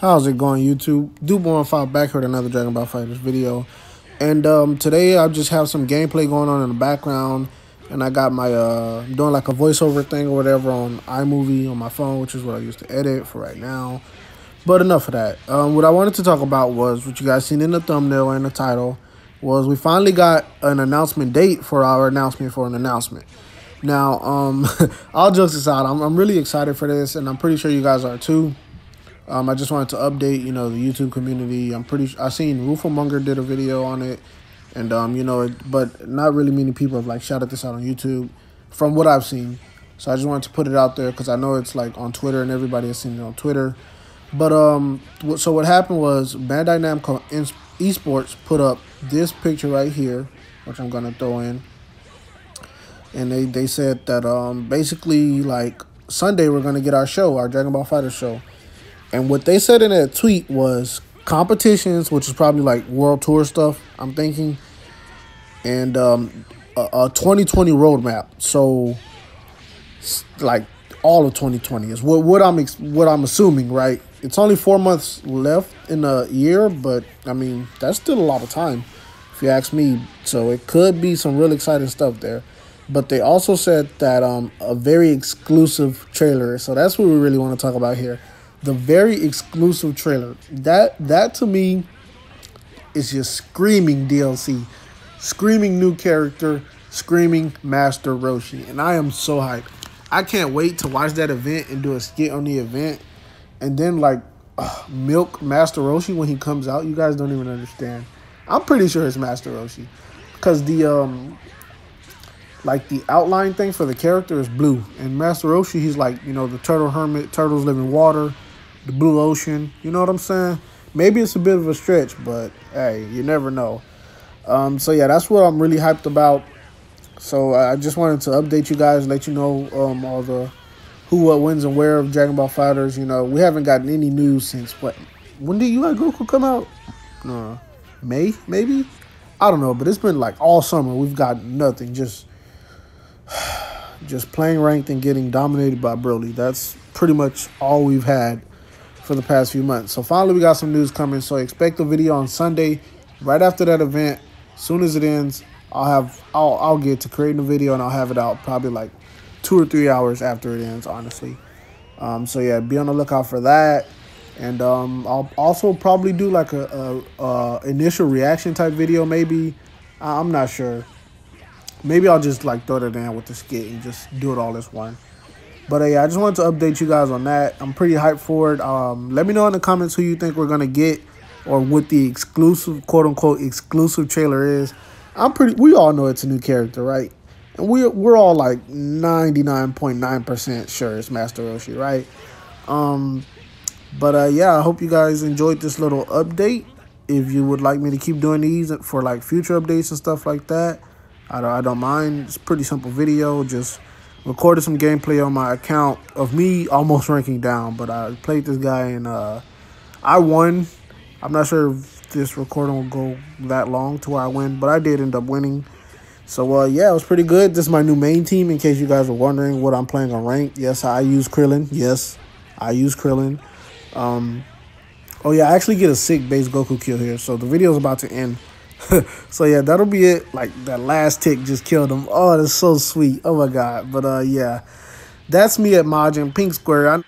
How's it going, YouTube? Doop115 back here with another Dragon Ball FighterZ video. And today I just have some gameplay going on in the background. And I got my, I'm doing like a voiceover thing or whatever on iMovie on my phone, which is what I used to edit for right now. But enough of that. What I wanted to talk about was what you guys seen in the thumbnail and the title was we finally got an announcement date for our announcement for an announcement. Now, all jokes aside, I'm really excited for this, and I'm pretty sure you guys are too. I just wanted to update, you know, the YouTube community. I seen Rufa Munger did a video on it, and you know, but not really many people have like shouted this out on YouTube, from what I've seen. So I just wanted to put it out there because I know it's like on Twitter and everybody has seen it on Twitter. But so what happened was Bandai Namco Esports put up this picture right here, which I'm gonna throw in, and they said that basically like Sunday we're gonna get our show, our Dragon Ball FighterZ show. And what they said in that tweet was competitions, which is probably like world tour stuff, I'm thinking, and a 2020 roadmap. So, like all of 2020 is what I'm assuming, right? It's only 4 months left in a year, but I mean that's still a lot of time, if you ask me. So it could be some real exciting stuff there. But they also said that a very exclusive trailer. So that's what we really want to talk about here. The very exclusive trailer. That to me is just screaming DLC. Screaming new character. Screaming Master Roshi. And I am so hyped. I can't wait to watch that event and do a skit on the event. And then like milk Master Roshi when he comes out. You guys don't even understand. I'm pretty sure it's Master Roshi. Because the like the outline thing for the character is blue. And Master Roshi, he's like, you know, the turtle hermit. Turtles live in water. The blue ocean, you know what I'm saying? Maybe it's a bit of a stretch, but hey, you never know. So yeah, that's what I'm really hyped about. So I just wanted to update you guys, let you know all the who, what, wins, and where of Dragon Ball FighterZ. You know, we haven't gotten any news since what? When did you had Goku come out? No, May maybe. I don't know, but it's been like all summer. We've gotten nothing. Just playing ranked and getting dominated by Broly. That's pretty much all we've had for the past few months. So finally we got some news coming, so expect a video on Sunday right after that event. As soon as it ends, I'll get to creating a video, and I'll have it out probably like 2 or 3 hours after it ends, honestly. So yeah, be on the lookout for that. And I'll also probably do like a initial reaction type video, maybe. I'm not sure. Maybe I'll just like throw that down with the skit and just do it all this one. But yeah, I just wanted to update you guys on that. I'm pretty hyped for it. Let me know in the comments who you think we're gonna get, or what the exclusive, quote unquote, exclusive trailer is. We all know it's a new character, right? And we're all like 99.9% sure it's Master Roshi, right? But yeah, I hope you guys enjoyed this little update. If you would like me to keep doing these for like future updates and stuff like that, I don't mind. It's a pretty simple video. Just recorded some gameplay on my account of me almost ranking down, but I played this guy and I won. I'm not sure if this recording will go that long to where I win, but I did end up winning. So yeah, it was pretty good. This is my new main team, in case you guys were wondering what I'm playing on rank. Yes, I use Krillin. Yes, I use Krillin. Oh yeah, I actually get a sick base Goku kill here. So the video is about to end. So yeah, that'll be it. Like that last tick just killed him. Oh, that's so sweet. Oh my god. But yeah, that's me at Majin Pink Square.